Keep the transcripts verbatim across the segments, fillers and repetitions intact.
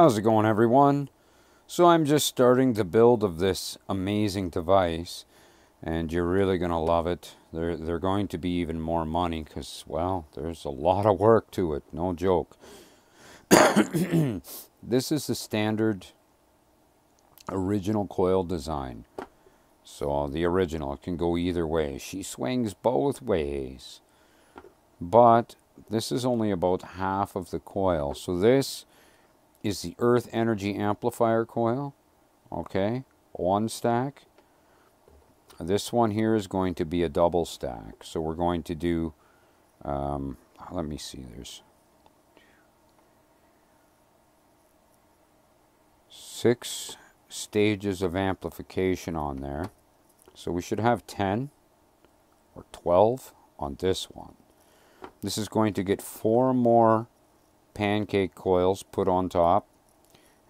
How's it going, everyone? So I'm just starting the build of this amazing device, and you're really gonna love it. They're, they're going to be even more money because, well, there's a lot of work to it, no joke. This is the standard original coil design. So the original can go either way. She swings both ways. But this is only about half of the coil. So this is the Earth Energy Amplifier coil. Okay, one stack. This one here is going to be a double stack. So we're going to do, um, let me see, there's six stages of amplification on there. So we should have ten or twelve on this one. This is going to get four more pancake coils put on top,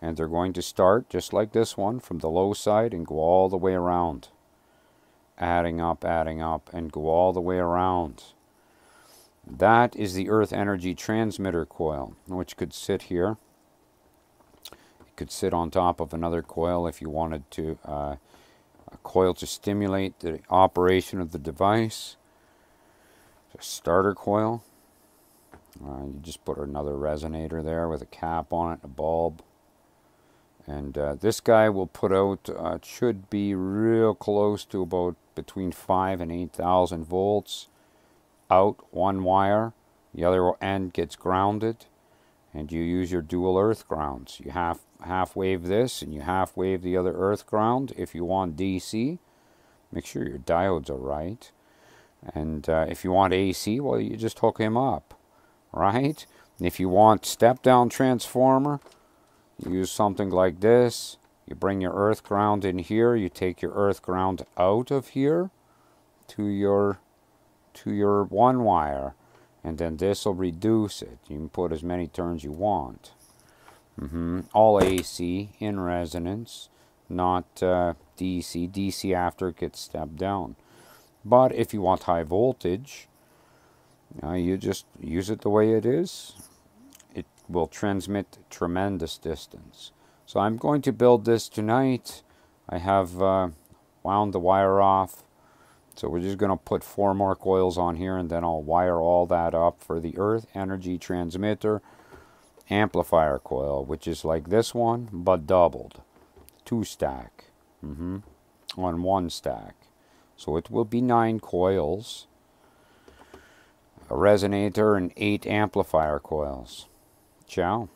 and they're going to start just like this one from the low side and go all the way around, adding up, adding up, and go all the way around. That is the Earth Energy Transmitter coil, which could sit here. It could sit on top of another coil if you wanted to, uh, a coil to stimulate the operation of the device. A starter coil. Uh, you just put another resonator there with a cap on it, a bulb. And uh, this guy will put out, uh, it should be real close to about between five and eight thousand volts. Out one wire, the other end gets grounded, and you use your dual earth grounds. You half, half wave this and you half wave the other earth ground if you want D C. Make sure your diodes are right. And uh, if you want A C, well, you just hook him up, right? And if you want step-down transformer, you use something like this. You bring your earth ground in here. You take your earth ground out of here to your, to your one wire. And then this will reduce it. You can put as many turns you want. Mm-hmm. All A C in resonance, not uh, D C. D C after it gets stepped down. But if you want high voltage, uh, you just use it the way it is. It will transmit tremendous distance. So I'm going to build this tonight. I have uh, wound the wire off. So we're just going to put four more coils on here, and then I'll wire all that up for the Earth Energy Transmitter Amplifier coil, which is like this one, but doubled. Two stack. Mm-hmm. On one stack. So it will be nine coils, a resonator, and eight amplifier coils. Ciao.